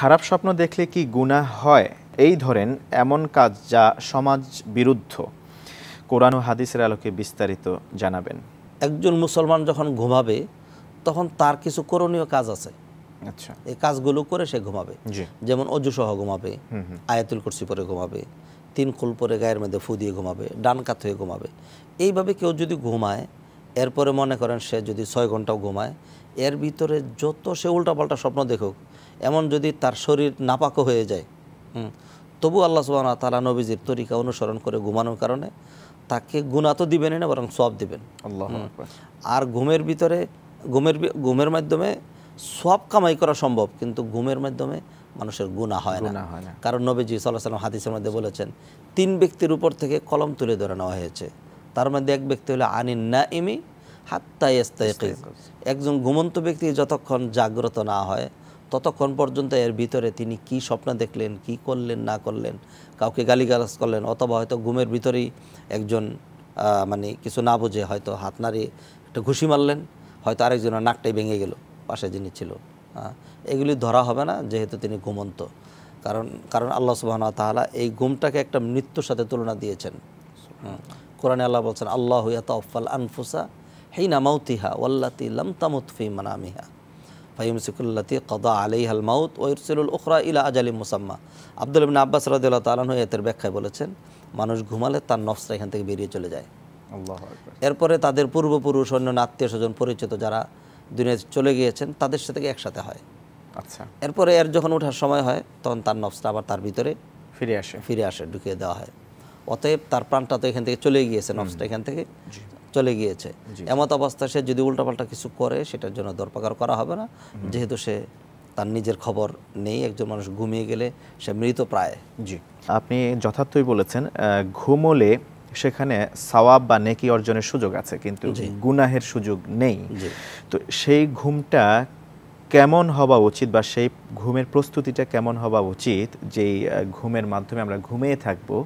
খারাপ স্বপ্ন দেখলে কি গুনাহ হয় এই ধরেন এমন কাজ যা সমাজ বিরুদ্ধ কোরআন ও হাদিসের আলোকে বিস্তারিত জানাবেন। একজন মুসলমান যখন ঘুমাবে তখন তার কিছু করণীয় কাজ আছে। আচ্ছা, এই কাজগুলো করে সে ঘুমাবে। যেমন অজু সহ ঘুমাবে, আয়াতুল কুরসি পরে ঘুমাবে, তিন কুল পরে গায়ের মধ্যে ফু দিয়ে ঘুমাবে, ডান কাত হয়ে ঘুমাবে। এইভাবে কেউ যদি ঘুমায় এরপরে মনে করেন সে যদি ৬ ঘন্টাও ঘুমায় এর ভিতরে যত সে উল্টাপাল্টা স্বপ্ন দেখুক এমন যদি তার শরীর নাপাকও হয়ে যায় তবু আল্লাহ সুবহানাহু ওয়া তাআলা নবীজির তরিকা অনুসরণ করে ঘুমানোর কারণে তাকে গুনাহ তো দিবেনই না বরং সওয়াব দিবেন। আল্লাহু আকবার। আর ঘুমের ভিতরে ঘুমের মাধ্যমে সওয়াব কামাই করা সম্ভব কিন্তু ঘুমের মাধ্যমে মানুষের গুনাহ হয় না। কারণ নবীজি সাল্লাল্লাহু আলাইহি ওয়াসাল্লাম হাদিসের মধ্যে বলেছেন 3 ব্যক্তির উপর থেকে কলম তুলে ধরে নেওয়া হয়েছে, তার মধ্যে 1 ব্যক্তি হলো আনিন নাইমি হাত্তা ইস্তায়কিজ, একজন ঘুমন্ত ব্যক্তি যতক্ষণ জাগ্রত না হয় ততক্ষণ পর্যন্ত এর ভিতরে তিনি কি স্বপ্ন দেখলেন, কি করলেন না করলেন, কাউকে গালিগালাজ করলেন অথবা হয়তো ঘুমের ভিতরেই একজন মানে কিছু না বুঝে হয়তো হাত নাড়িয়ে একটা ঘুষি মারলেন, হয়তো আরেকজনের নাকটাই ভেঙে গেল পাশে যিনি ছিল, এগুলি ধরা হবে না যেহেতু তিনি ঘুমন্ত। কারণ আল্লাহ সুবহানাহু ওয়া তাআলা এই ঘুমটাকে একটা মৃত্যুর সাথে তুলনা দিয়েছেন। কোরআনে আল্লাহ বলছেন আল্লাহু ইয়াতাওয়াফাল আনফুসা হিনা মাউতিহা ওয়াল্লাতী লাম তামুত ফি মানামিহা ফায়ুমসিকুল্লাতী কদা আলাইহাল মাউত ওয়া ইরসিলুল উখরা ইলা আজালিম মুসাম্মা। আব্দুল ইবনে আব্বাস রাদিয়াল্লাহু তাআলা আনহু এর ব্যাখ্যায় বলেছেন মানুষ ঘুমালে তার নফসটা এখান থেকে বেরিয়ে চলে যায়। আল্লাহু আকবার। এরপরে তাদের পূর্বপুরুষ অন্য আত্মীয় স্বজন পরিচিত যারা দুনিয়াতে চলে গিয়েছেন তাদের সাথে একসাথে হয়। আচ্ছা, এরপরে এর যখন ওঠার সময় হয় তখন তার নফসটা আবার তার ভিতরে ফিরে আসে ঢুকিয়ে দেওয়া হয়। অতএব তার প্রাণটা তো এখান থেকে চলে গিয়েছে, নফসটা এখান থেকে চলে গিয়েছে। এমত অবস্থা সে যদি উল্টাপাল্টা কিছু করে সেটার জন্য দরকার করা হবে না যেহেতু সে তার নিজের খবর নেই। একজন মানুষ ঘুমিয়ে গেলে সে মৃত প্রায়। জি, আপনি যথার্থই বলেছেন ঘুমলে সেখানে সওয়াব বা নেকি অর্জনের সুযোগ আছে কিন্তু গুনাহের সুযোগ নেই। তো সেই ঘুমটা কেমন হওয়া উচিত বা সেই ঘুমের প্রস্তুতিটা কেমন হওয়া উচিত যেই ঘুমের মাধ্যমে আমরা ঘুমিয়ে থাকবো,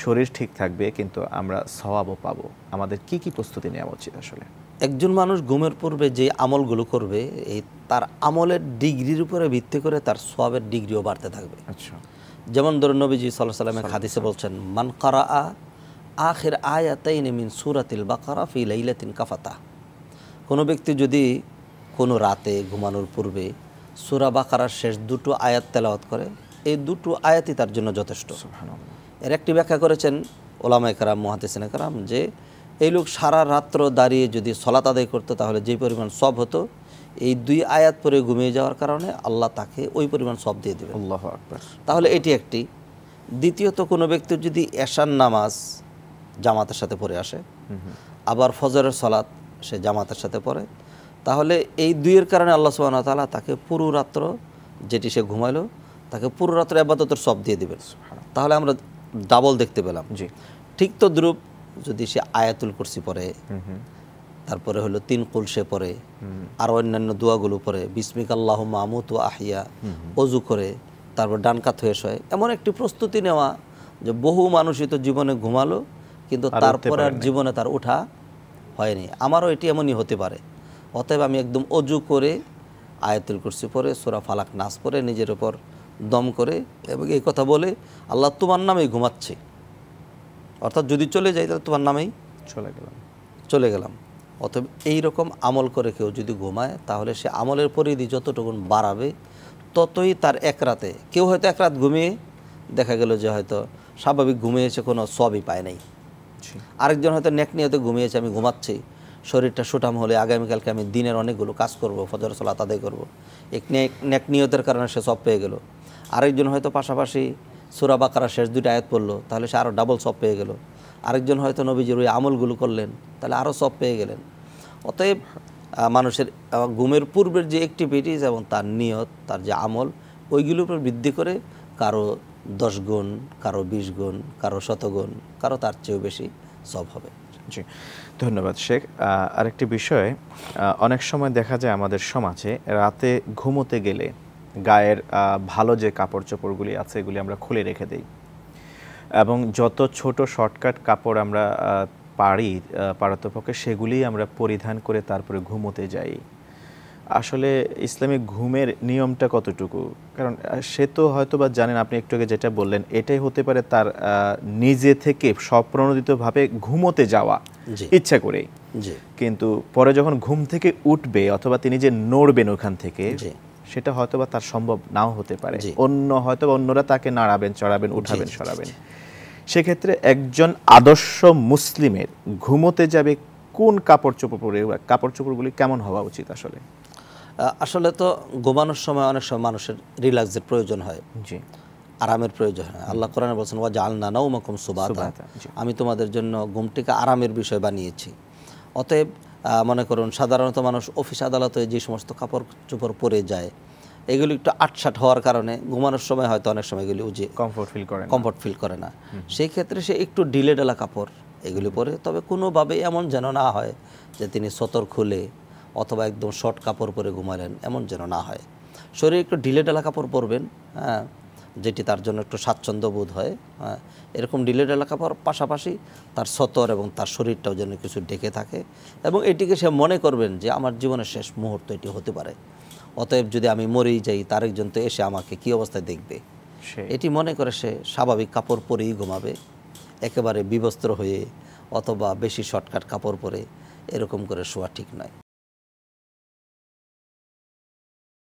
শরীর ঠিক থাকবে কিন্তু আমরা সওয়াবও পাবো, আমাদের কি কি প্রস্তুতি নেওয়া উচিত? আসলে একজন মানুষ ঘুমের পূর্বে যে আমলগুলো করবে এই তার আমলের ডিগ্রির উপরে ভিত্তি করে তার সওয়াবের ডিগ্রিও বাড়তে থাকবে। আচ্ছা, যেমন ধরুন নবীজি সাল্লাল্লাহু আলাইহি ওয়াসাল্লামের হাদিসে বলছেন মান কারা আখির আয়াতাইন মিন সূরাতিল বাকারা ফি লাইলাতিন কাফাতা, কোনো ব্যক্তি যদি কোনো রাতে ঘুমানোর পূর্বে সূরা বাকারার শেষ 2 আয়াত তেলাওয়াত করে এই 2 আয়াতই তার জন্য যথেষ্ট। এর একটি ব্যাখ্যা করেছেন ওলামায়ে কেরাম মুহাদ্দিসিনে কেরাম যে এই লোক সারা রাত্র দাঁড়িয়ে যদি সালাত আদায় করতো তাহলে যে পরিমাণ সওয়াব হতো এই 2 আয়াত পরে ঘুমিয়ে যাওয়ার কারণে আল্লাহ তাকে ওই পরিমাণ সওয়াব দিয়ে দেবে। আল্লাহু আকবার। তাহলে এটি একটি। দ্বিতীয়ত, কোনো ব্যক্তি যদি এশার নামাজ জামাতের সাথে পড়ে আসে আবার ফজরের সালাত সে জামাতের সাথে পড়ে তাহলে এই 2-এর কারণে আল্লাহ সুবহানাহু ওয়া তাআলা তাকে পুরো রাত্র যেটি সে ঘুমাইলো তাকে পুরো রাত্র ইবাদতের সওয়াব দিয়ে দেবেন। তাহলে আমরা ডাবল দেখতে পেলাম। জি, ঠিক তো দ্রুপ যদি সে আয়াতুল কুরসি পড়ে তারপরে হলো 3 কুল সে পড়ে আর অন্যান্য দোয়াগুলো পড়ে বিসমিকাল্লাহুম্মা আমুতু ওয়া আহিয়া, ওযু করে তারপর ডান কাত হয়ে শোয়, এমন একটি প্রস্তুতি নেওয়া যে বহু মানুষই তো জীবনে ঘুমালো কিন্তু তারপরে আর জীবনে তার ওঠা হয়নি। আমারও এটি এমনই হতে পারে। অতএব আমি একদম অজু করে আয়াতুল কুরসি পড়ে সূরা ফালাক নাস পড়ে নিজের উপর দম করে এবং এই কথা বলে আল্লাহ তোমার নামেই ঘুমাচ্ছি, অর্থাৎ যদি চলে যাই তাহলে তোমার নামেই চলে গেলাম। অতএব এই রকম আমল করে কেউ যদি ঘুমায় তাহলে সে আমলের পরিধি যতটুকুন বাড়াবে ততই তার এক রাতে, কেউ হয়তো এক রাত ঘুমিয়ে দেখা গেল যে হয়তো স্বাভাবিক ঘুমিয়েছে কোনো সওয়াবই পায় নাই, আরেকজন হয়তো নেক নিয়তে ঘুমিয়েছে আমি ঘুমাচ্ছি শরীরটা সুঠাম হলে আগামীকালকে আমি দিনের অনেকগুলো কাজ করব, ফজর সালাত আদায় করব, এক নেক নিয়তের কারণে সে সওয়াব পেয়ে গেল। আরেকজন হয়তো পাশাপাশি সূরা বাকারা শেষ 2টা আয়াত পড়লো তাহলে সে আরও ডাবল সওয়াব পেয়ে গেল। আরেকজন হয়তো নবীজির ওই আমলগুলো করলেন তাহলে আরও সওয়াব পেয়ে গেলেন। অতএব মানুষের ঘুমের পূর্বের যে অ্যাক্টিভিটিস এবং তার নিয়ত তার যে আমল ওইগুলোর উপর ভিত্তি করে কারো 10 গুণ, কারো 20 গুণ, কারো 100 গুণ, কারো তার চেয়েও বেশি সওয়াব হবে। জি, ধন্যবাদ শেখ। আরেকটি বিষয়, অনেক সময় দেখা যায় আমাদের সমাজে রাতে ঘুমোতে গেলে গায়ের ভালো যে কাপড় চোপড়গুলি আছে এগুলি আমরা খুলে রেখে দিই এবং যত ছোট শর্টকাট কাপড় আমরা পারতপক্ষে সেগুলিই আমরা পরিধান করে তারপরে ঘুমোতে যাই। आसले इस्लामिक घुमेर नियमटा कतटुकू कारण से तो हयतो बा जानेन आपनि एकटु आगे जेटा बोललेन एटाई होते पारे तार निजे थेके स्वप्रणोदितभावे घुमोते जावा इच्छा करे किन्तु परे जखन घुम थेके उठबे अथवा तिनि जे नड़बेन ओखान थेके सेटा हयतो बा तार सम्भव नाओ होते पारे अन्य हयतो बा अन्यरा ताके नाड़ाबेन चड़ाबेन उठाबेन सराबेन से क्षेत्रे एकजन आदर्श मुस्लिमेर घुमोते जाबे कोन कापड़ चोपड़ परे कापड़ चोपड़गुली केमन हवा उचित आसले आसले तो घुमानोर समय अनेक समय मानुषेर रिलैक्सेर प्रयोजन हय जी आरामेर प्रयोजन हय आल्लाह कुराने बोलेछेन वा जa'लना नाउमाकुम सुबाता आमी तोमादेर जन्य घुमटिके आरामेर विषय बानियेछि अतएव मने करुन साधारणत मानुष अफिस आदालते जे समस्त कापड़ चोपड़ परे जाय एगुली एकटु आटसाट हওয়ার कारणे घुमानोर समय हयतो अनेक समय एगुली जे कमफोर्ट फील करे ना सेई क्षेत्रे से एकटु ढिले ढाला कापड़ एगुली परे तबे कोनोभाबेই এমন যেন না হয় যে তিনি সতর খুলে अथवा एकदम शर्ट कपड़ पर घुमालें एमन जान ना शरीर एक ढिले ढाला कपड़ पड़बें हाँ जेटी तार जन्य एक स्वाच्छंद बोध है एरकम ढिले ढाला कपड़ पाशापाशी तार सतर और तार शरीरटाओ जान किस ढेके थाके एबं एटिके से मने करबें जे आमार जीवनेर शेष मुहूर्त एटी होते पारे अतएव यदि आमी मरे जाई तार एकजन तो एसे आमाके कि अवस्थाय देखबे एटी मने करे से स्वाभाविक कपड़ परेई घुमाबे एकेबारे बिवस्त्र हये अथवा बेशी शर्टकाट कपड़ परे एरकम करे शोया ठीक नय।